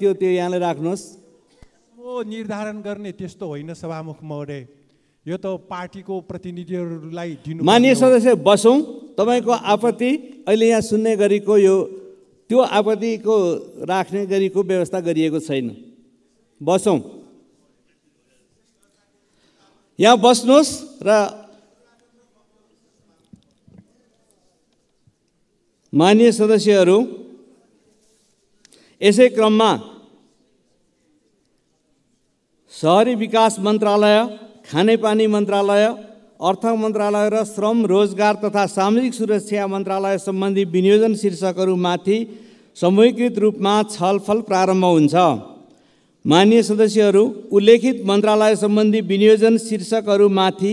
त्यो यहाँ राख्नुहोस् वो निर्धारण गर्ने त्यस्तो होइन सभामुख महोदय। यो त पार्टीको प्रतिनिधिहरुलाई दिनु। माननीय सदस्य बसौं, तपाईको आपत्ति अहिले यहाँ सुन्ने गरेको यो त्यो आपत्तिको राख्ने गरेको व्यवस्था गरिएको छैन। बसौं, यहाँ बस्नुहोस् र माननीय सदस्यहरु यसै क्रममा शहरी विकास मन्त्रालय, खानेपानी मन्त्रालय, अर्थ मन्त्रालय र श्रम रोजगार तथा सामाजिक सुरक्षा मन्त्रालय सम्बन्धी विनियोजन शीर्षकहरूमाथि समूहीकृत रूपमा छलफल प्रारम्भ हुन्छ। माननीय सदस्यहरू, उल्लेखित मन्त्रालय सम्बन्धी विनियोजन शीर्षकहरूमाथि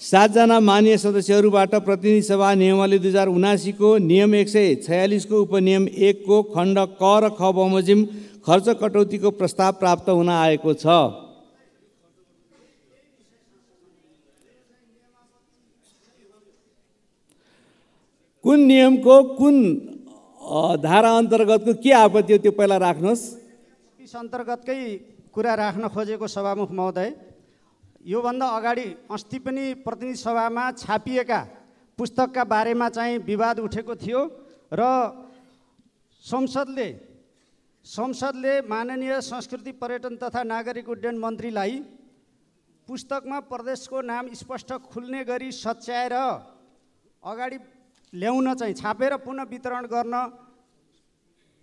7 जना माननीय सदस्यहरूबाट प्रतिनिधि सभा नियमावली 2079 को नियम 146 को उपनियम 1 को खण्ड क र ख बमोजिम खर्च कटौती को प्रस्ताव प्राप्त हुन आएको छ। कुन नियम को कुन धारा अंतर्गत को के आपत्ति हो त्यो पहिला राख्नुस्। यस अन्तर्गतकै कुरा राख्न खोजेको सभामुख महोदय, यो भन्दा अगाडि अस्ति पनि प्रतिनिधि सभामा छापिएका पुस्तकका बारेमा चाहिँ विवाद उठेको थियो र संसदले माननीय संस्कृति पर्यटन तथा नागरिक उड्डयन मन्त्रीलाई पुस्तकमा प्रदेशको नाम स्पष्ट खुल्ने गरी सच्याएर अगाडि ल्याउन चाहिँ छापेर पुनः वितरण गर्न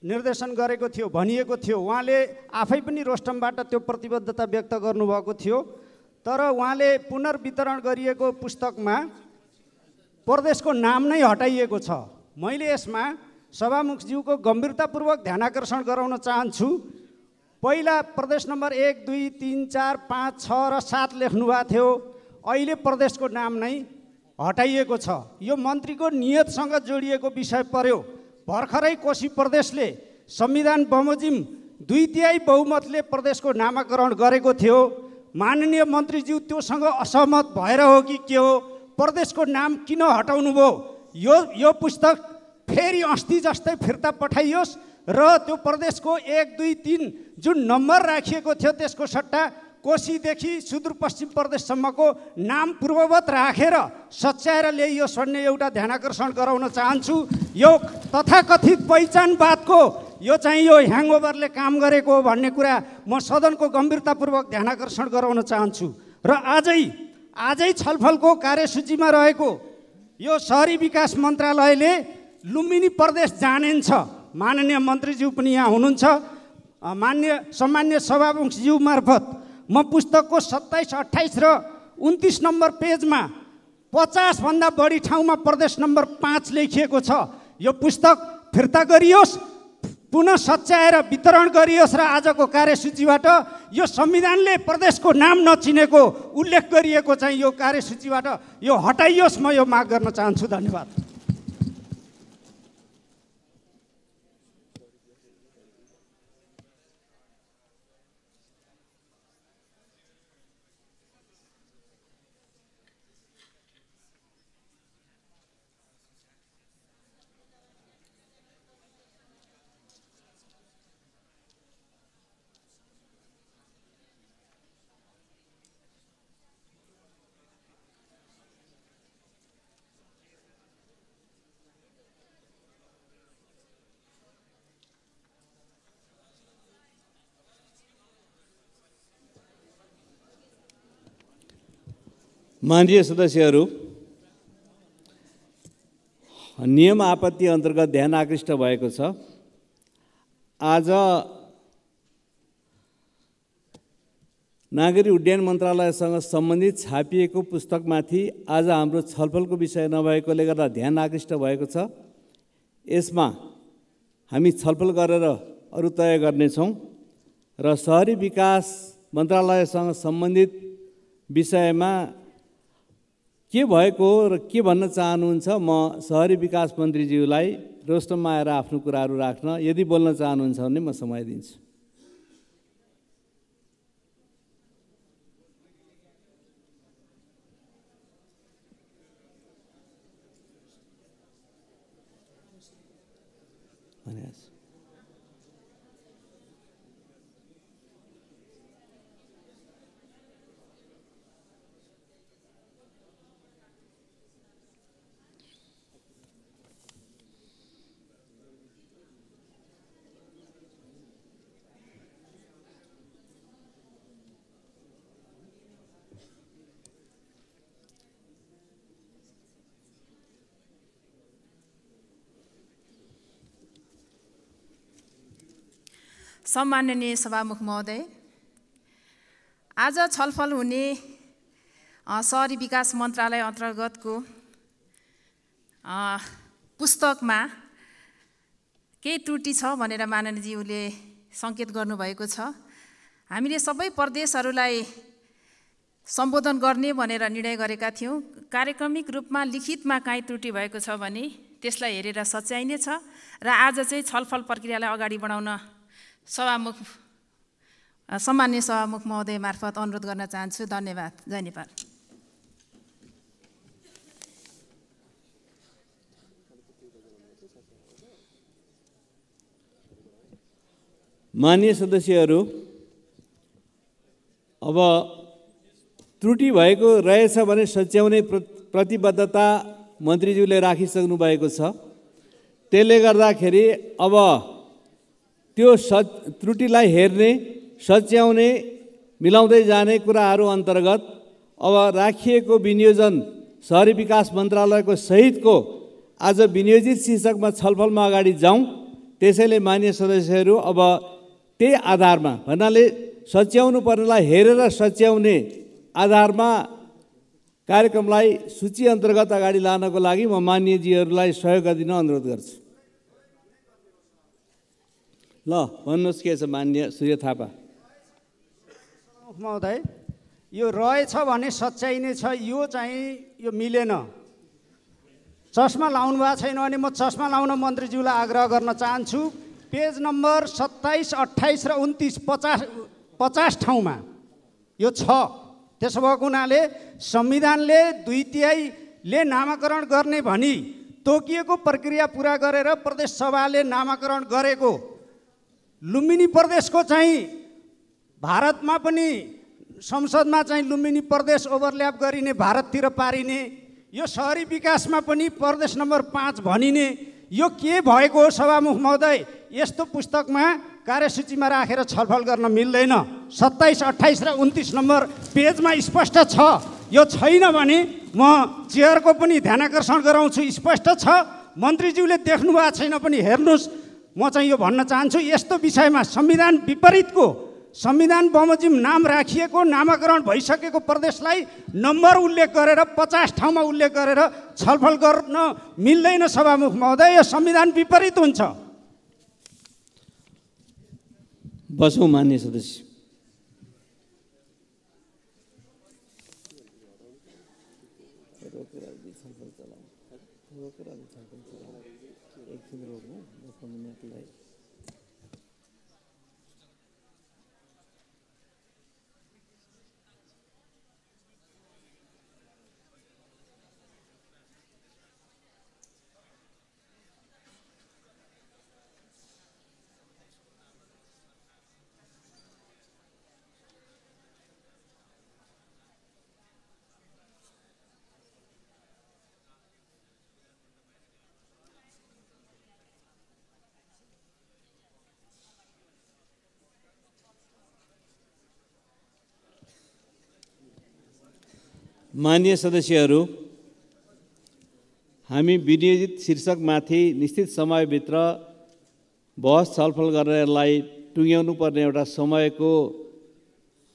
निर्देशन गरेको थियो भनिएको थियो। उहाँले आफै पनि रोस्टमबाट त्यो प्रतिबद्धता व्यक्त गर्नुभएको थियो, तर उहाँले पुनर्वितरण गरिएको पुस्तकमा प्रदेशको नाम नै हटाइएको छ। मैले यसमा सभामुखज्यूको गम्भीरतापूर्वक ध्यानाकर्षण गराउन चाहन्छु। पहिला प्रदेश नम्बर 1 2 3 4 5 6 र 7 लेख्नुभएको थियो, अहिले प्रदेशको नाम नै हटाइएको छ। यो मन्त्रीको नियतसँग जोडिएको विषय पर्यो। भर्खरै कोशी प्रदेशले संविधान बमोजिम 2/3 बहुमतले प्रदेशको नामाकरण गरेको थियो। माननीय मन्त्रीज्यू त्योसँग असहमत भएर हो कि के हो? प्रदेशको नाम किन हटाउनु भयो? यो पुस्तक फेरि अस्ति जस्तै फिर्ता पठाइयोस् र त्यो प्रदेशको 1 2 3 जुन नम्बर राखिएको थियो त्यसको सट्टा कोशीदेखि सुदूरपश्चिम प्रदेशसम्मको नाम पूर्ववत राखेर सच्याएर ल्याइयोस् भन्ने एउटा ध्यानाकर्षण गराउन चाहन्छु। यो तथाकथित पहिचानवादको यो चाहिँ यो ह्याङओभरले काम गरेको भन्ने कुरा म सदनको गम्भीरतापूर्वक ध्यानाकर्षण गराउन चाहन्छु। र आजै छलफलको कार्यसूचीमा रहेको यो शहरी विकास मन्त्रालयले लुम्बिनी प्रदेश जानेन्छ। माननीय मन्त्रीज्यू पनि यहाँ हुनुहुन्छ। मान्य सम्मान्य सभामुखज्यू मार्फत म पुस्तकको 27, 28 र 29 नम्बर पेजमा 50 भन्दा बढी ठाउँमा प्रदेश नम्बर 5 लेखिएको छ। यो पुस्तक फिर्ता गरियोस्, पुनः सच्याएर वितरण गरियोस् र आजको कार्यसूचीबाट यो संविधानले प्रदेशको नाम नचिनेको उल्लेख गरिएको चाहिँ यो कार्यसूचीबाट यो हटाइयोस्, म यो माग गर्न चाहन्छु। धन्यवाद। माननीय सदस्यहरू, नियम आपत्ति अन्तर्गत ध्यान आकृष्ट भएको छ। आज नागरिक उड्डयन मन्त्रालयसँग सम्बन्धित छापिएको पुस्तकमाथि आज हाम्रो छलफलको विषय नभएकोले गर्दा ध्यान आकृष्ट भएको छ। यसमा हामी छलफल गरेर अरू तय गर्नेछौँ र शहरी विकास मन्त्रालयसँग सम्बन्धित विषयमा के भएको र के भन्न चाहनुहुन्छ, म शहरी विकास मन्त्रीज्यूलाई रोस्टममा आएर आफ्नो कुराहरू राख्न यदि बोल्न चाहनुहुन्छ भने म समय दिन्छु। सम्माननीय सभामुख महोदय, आज छलफल हुने शहरी विकास मन्त्रालय अन्तर्गतको पुस्तकमा केही त्रुटि छ भनेर माननीयज्यूले संकेत गर्नुभएको छ। हामीले सबै प्रदेशहरूलाई सम्बोधन गर्ने भनेर निर्णय गरेका थियौं। कार्यक्रमिक रूपमा लिखितमा कुनै त्रुटि भएको छ भने त्यसलाई हेरेर सच्याइने छ र आज चाहिँ छलफल प्रक्रियालाई अगाडि बढाउन सम्माननीय सभामुख महोदय मार्फत अनुरोध गर्न चाहन्छु। धन्यवाद। जय नेपाल। माननीय सदस्यहरु, अब त्रुटि भएको रहेछ भने सच्याउने प्रतिबद्धता मन्त्रीज्यूले राखिसक्नु भएको छ। त्यसले गर्दाखेरि अब त्यो त्रुटिलाई हेर्ने, सच्याउने, मिलाउँदै जाने कुराहरू अन्तर्गत अब राखिएको विनियोजन शहरी विकास मन्त्रालयको सहितको आज विनियोजित शीर्षकमा छलफलमा अगाडि जाउँ। त्यसैले माननीय सदस्यहरू, अब त्यही आधारमा भन्नाले सच्याउनु पर्नेलाई हेरेर सच्याउने आधारमा कार्यक्रमलाई सूची अन्तर्गत अगाडि लानको लागि म माननीयज्यूहरूलाई सहयोग गरिदिन अनुरोध गर्छु। ल भन्नुहोस्, के छ? माननीय सूर्य थापा महोदय, यो रहेछ भने सच्याइने छ, यो चाहिँ यो मिलेन। चस्मा लाउनु भएको छैन भने म चस्मा लाउन मन्त्रीज्यूलाई आग्रह गर्न चाहन्छु। पेज नम्बर 27, 28 र 29, 50 ठाउँमा यो छ। त्यसो भएको हुनाले संविधानले 2/तिहाईले नामाकरण गर्ने भनी तोकिएको प्रक्रिया पुरा गरेर प्रदेश सभाले नामाकरण गरेको लुम्बिनी प्रदेशको चाहिँ भारतमा पनि संसदमा चाहिँ लुम्बिनी प्रदेश ओभरल्याप गरिने, भारततिर पारिने, यो शहरी विकासमा पनि प्रदेश नम्बर 5 भनिने, यो के भएको हो? सभामुख महोदय, यस्तो पुस्तकमा कार्यसूचीमा राखेर छलफल गर्न मिल्दैन। 27, 28 र 29 नम्बर पेजमा स्पष्ट छ। यो छैन भने म चेयरको पनि ध्यानकर्षण गराउँछु। स्पष्ट छ, मन्त्रीज्यूले देख्नु भएको छैन पनि हेर्नुहोस्। म चाहिँ यो भन्न चाहन्छु, यस्तो विषयमा संविधान विपरीतको, संविधान बमोजिम नाम राखिएको, नामाकरण भइसकेको प्रदेशलाई नम्बर उल्लेख गरेर 50 ठाउँमा उल्लेख गरेर छलफल गर्न मिल्दैन। सभामुख महोदय, यो संविधान विपरीत हुन्छ। बसौँ मान्य सदस्य। माननीय सदस्यहरू, हामी विनियोजित शीर्षकमाथि निश्चित समयभित्र बहस छलफल गर्नलाई टुङ्ग्याउनु पर्ने एउटा समयको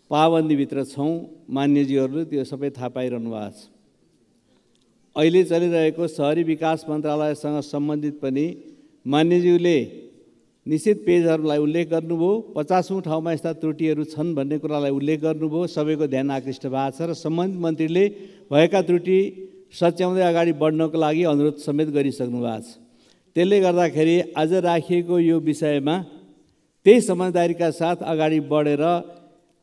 पाबन्दीभित्र छौँ। मान्यज्यूहरूले त्यो सबै थाहा पाइरहनु भएको छ। अहिले चलिरहेको शहरी विकास मन्त्रालयसँग सम्बन्धित पनि मान्यज्यूले निश्चित पेजहरूलाई उल्लेख गर्नुभयो। 50औं ठाउँमा यस्ता त्रुटिहरू छन् भन्ने कुरालाई उल्लेख गर्नुभयो। सबैको ध्यान आकृष्ट भएको छ र सम्बन्धित मन्त्रीले भएका त्रुटि सच्याउँदै अगाडि बढ्नको लागि अनुरोध समेत गरिसक्नु भएको छ। त्यसले गर्दाखेरि आज राखिएको यो विषयमा त्यही समझदारीका साथ अगाडि बढेर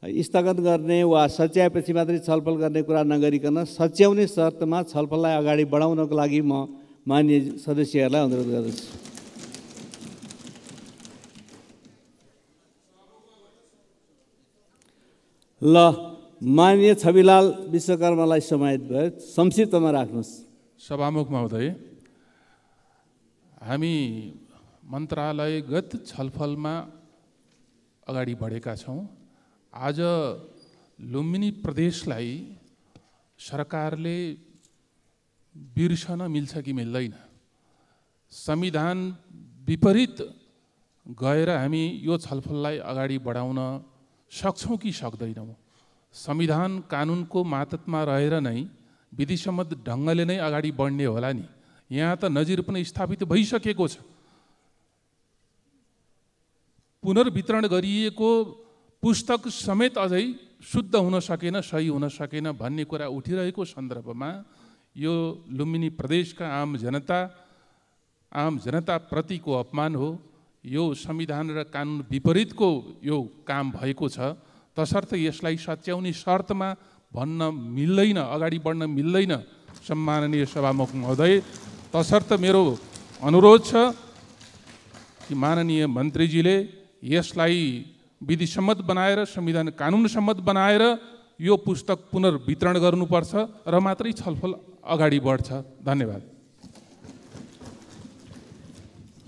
स्थगन गर्ने वा सच्याएपछि मात्रै छलफल गर्ने कुरा नगरिकन सच्याउने शर्तमा छलफललाई अगाडि बढाउनको लागि म माननीय सदस्यहरूलाई अनुरोध गर्दछु। ल माननीय छविलाल विश्वकर्मालाई समाहित भयो, संक्षिप्तमा राख्नुहोस्। सभामुख महोदय, हामी मन्त्रालयगत छलफलमा अगाडि बढेका छौँ। आज लुम्बिनी प्रदेशलाई सरकारले बिर्सन मिल्छ कि मिल्दैन, संविधान विपरीत गएर हामी यो छलफललाई अगाडि बढाउन सक्छौं कि सक्दैनौं। संविधान कानूनको मातहतमा रहेर नै विधिसम्मत ढंगले नै अगाडि बढ्ने होला नि। यहाँ त नजिर पनि स्थापित भइसकेको छ। पुनर्वितरण गरिएको पुस्तक समेत अझै शुद्ध हुन सकेन, सही हुन सकेन भन्ने कुरा उठिरहेको सन्दर्भमा यो लुम्बिनी प्रदेशका आम जनता प्रतिको अपमान हो। यो संविधान र कानून विपरीतको यो काम भएको छ। तसर्थ यसलाई सच्याउने शर्तमा भन्न मिल्दैन, अगाडि बढ्न मिल्दैन सम्माननीय सभामुख महोदय। तसर्थ मेरो अनुरोध छ कि माननीय मन्त्रीजीले यसलाई विधिसम्मत बनाएर संविधान कानून सम्मत बनाएर यो पुस्तक पुनर्वितरण गर्नुपर्छ र मात्रै छलफल अगाडि बढ्छ। धन्यवाद।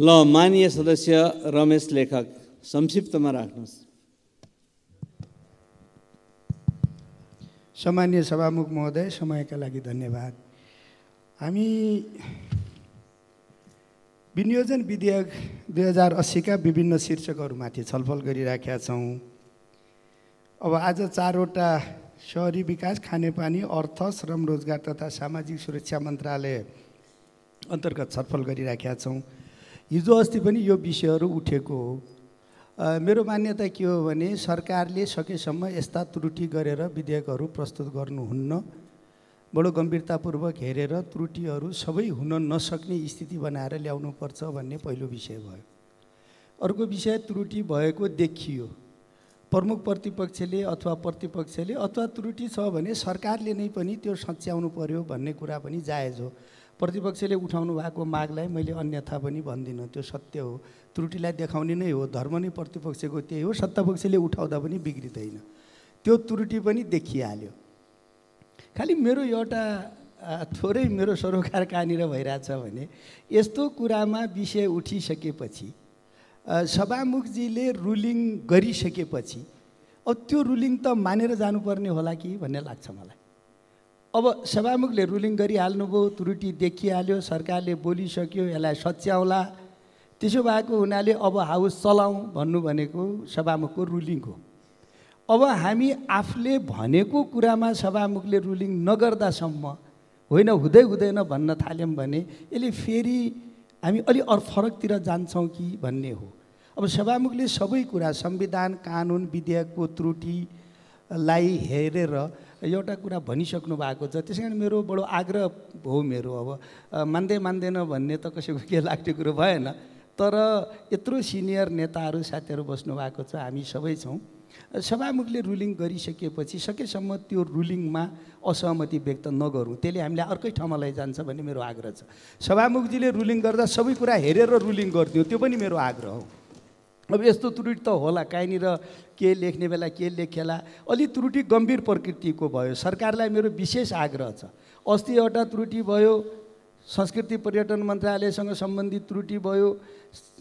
ल माननीय सदस्य रमेश लेखक संक्षिप्तमा राख्नुस्। सम्माननीय सभामुख महोदय, समयका लागि धन्यवाद। हामी विनियोजन विधेयक 2080 का विभिन्न शीर्षकहरूमाथि छलफल गरिराखेका छौं। अब आज 4 वटा शहरी विकास, खानेपानी, अर्थ, श्रम, रोजगार तथा सामाजिक सुरक्षा मन्त्रालय अन्तर्गत छलफल गरिराखेका छौं। हिजो अस्ति पनि यो विषयहरू उठेको हो। मेरो मान्यता के हो भने सरकारले सकेसम्म यस्ता त्रुटि गरेर विधेयकहरू प्रस्तुत गर्नुहुन्न। बडो गम्भीरतापूर्वक हेरेर त्रुटिहरू सबै हुन नसक्ने स्थिति बनाएर ल्याउनुपर्छ भन्ने पहिलो विषय भयो। अर्को विषय त्रुटि भएको देखियो, प्रमुख प्रतिपक्षले अथवा प्रतिपक्षले अथवा त्रुटि छ भने सरकारले नै पनि त्यो सच्याउनु पर्यो भन्ने कुरा पनि जायज हो। प्रतिपक्षले उठाउनु भएको मागलाई मैले अन्यथा पनि भन्दिनँ, त्यो सत्य हो। त्रुटिलाई देखाउने नै हो, धर्म नै प्रतिपक्षको त्यही हो। सत्तापक्षले उठाउँदा पनि बिग्रिँदैन, त्यो त्रुटि पनि देखिहाल्यो। खाली मेरो एउटा थोरै मेरो सरोकार कहाँनिर भइरहेछ भने यस्तो कुरामा विषय उठिसकेपछि सभामुखजीले रुलिङ गरिसकेपछि अब त्यो रुलिङ त मानेर जानुपर्ने होला कि भन्ने लाग्छ मलाई। अब सभामुखले रुलिङ गरिहाल्नुभयो, त्रुटि देखिहाल्यो, सरकारले बोलिसक्यो, यसलाई सच्याउला। त्यसो भएको हुनाले अब हाउस चलाउँ भन्नु भनेको सभामुखको रुलिङ हो। अब हामी आफूले भनेको कुरामा सभामुखले रुलिङ नगर्दासम्म होइन, हुँदै हुँदैन भन्न थाल्यौँ भने यसले फेरि हामी अलि अरू फरकतिर जान्छौँ कि भन्ने हो। अब सभामुखले सबै कुरा संविधान कानुन विधेयकको त्रुटिलाई हेरेर एउटा कुरा भनिसक्नु भएको छ। त्यस कारण मेरो बडो आग्रह हो मेरो, अब मान्दैन भन्ने त कसैको के लाग्ने कुरो भएन, तर यत्रो सिनियर नेताहरू साथीहरू बस्नु भएको छ, हामी सबै छौँ। सभामुखले रुलिङ गरिसकेपछि सकेसम्म त्यो रुलिङमा असहमति व्यक्त नगरौँ, त्यसले हामीलाई अर्कै ठाउँमा लैजान्छ भन्ने मेरो आग्रह छ। सभामुखजीले रुलिङ गर्दा सबै कुरा हेरेर रुलिङ गरिदियो, त्यो पनि मेरो आग्रह हो। अब यस्तो त्रुटि त होला, काहीँनिर के लेख्ने बेला के लेखेला, अलि त्रुटि गम्भीर प्रकृतिको भयो। सरकारलाई मेरो विशेष आग्रह छ, अस्ति एउटा त्रुटि भयो, संस्कृति पर्यटन मन्त्रालयसँग सम्बन्धित त्रुटि भयो,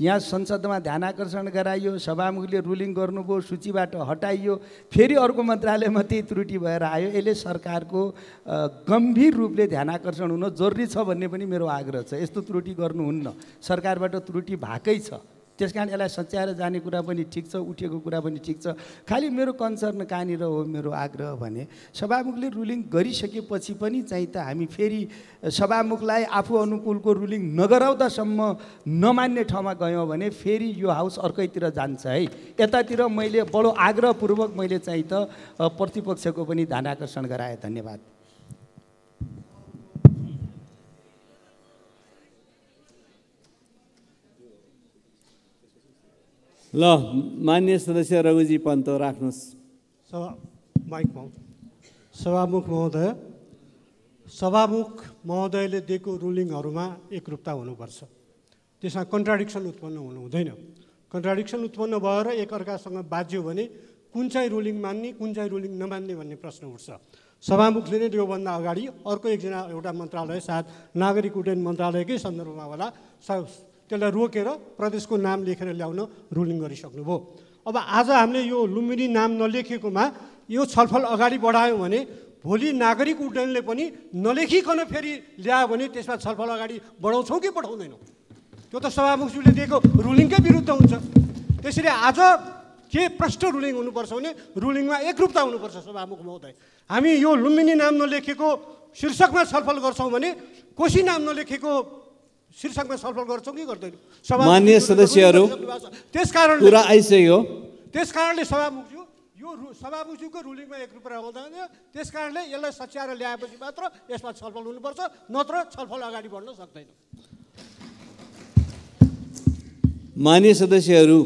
यहाँ संसदमा ध्यान आकर्षण गराइयो, सभामुखले रुलिङ गर्नुभयो, सूचीबाट हटाइयो, फेरि अर्को मन्त्रालयमा त्यही त्रुटि भएर आयो। यसले सरकारको गम्भीर रूपले ध्यान आकर्षण हुन जरुरी छ भन्ने पनि मेरो आग्रह छ। यस्तो त्रुटि गर्नुहुन्न, सरकारबाट त्रुटि भएकै छ, त्यस कारण यसलाई सच्याएर जाने कुरा पनि ठिक छ, उठेको कुरा पनि ठिक छ। खालि मेरो कन्सर्न कहाँनिर हो, मेरो आग्रह भने सभामुखले रुलिङ गरिसकेपछि पनि चाहिँ त हामी फेरि सभामुखलाई आफू अनुकूलको रुलिङ नगराउँदासम्म नमान्ने ठाउँमा गयौँ भने फेरि यो हाउस अर्कैतिर जान्छ है। यतातिर मैले बडो आग्रहपूर्वक मैले चाहिँ त प्रतिपक्षको पनि ध्यान आकर्षण गराएँ। धन्यवाद। ल मान्य सदस्य रघुजी पन्त राख्नुहोस्। सभामुख महोदय, सभामुख महोदयले दिएको रुलिङहरूमा एकरूपता हुनुपर्छ, त्यसमा कन्ट्राडिक्सन उत्पन्न हुनु हुँदैन। कन्ट्राडिक्सन उत्पन्न भएर एकअर्कासँग बाज्यो भने कुन चाहिँ रुलिङ मान्ने कुन चाहिँ रुलिङ नमान्ने भन्ने प्रश्न उठ्छ। सभामुखले नै योभन्दा अगाडि अर्को एकजना एउटा मन्त्रालय, सायद नागरिक उड्डयन मन्त्रालयकै सन्दर्भमा होला, त्यसलाई रोकेर प्रदेशको नाम लेखेर ल्याउन रुलिङ गरिसक्नुभयो। अब आज हामीले यो लुम्बिनी नाम नलेखेकोमा यो छलफल अगाडि बढायौँ भने भोलि नागरिक उड्डयनले पनि नलेखिकन फेरि ल्यायो भने त्यसमा छलफल अगाडि बढाउँछौँ कि बढाउँदैनौँ? त्यो त सभामुखज्यूले दिएको रुलिङकै विरुद्ध हुन्छ। त्यसैले आज के प्रष्ट रुलिङ हुनुपर्छ भने रुलिङमा एकरूपता हुनुपर्छ सभामुख महोदय। हामी यो लुम्बिनी नाम नलेखेको शीर्षकमा छलफल गर्छौँ भने कोशी नाम नलेखेको शीर्षकमा छलफल गर्छौँ कि गर्दैनौँ? माननीय सदस्यहरु कुरा आइसक्यो, त्यसकारणले सभामुखज्यू यो सभामुखज्यूको रुलिङमा एकरूपता हुँदैन, त्यसकारणले यसलाई सच्याएर ल्याएपछि मात्र यसमा छलफल हुनुपर्छ, नत्र छलफल अगाडि बढ्न सक्दैन। माननीय सदस्यहरु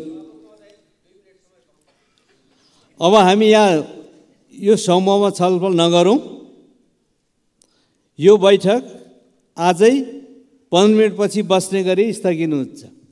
अब हामी यहाँ यो समूहमा छलफल नगरौँ, यो बैठक आजै 15 मिनेटपछि बस्ने गरी स्थगित हुन्छ।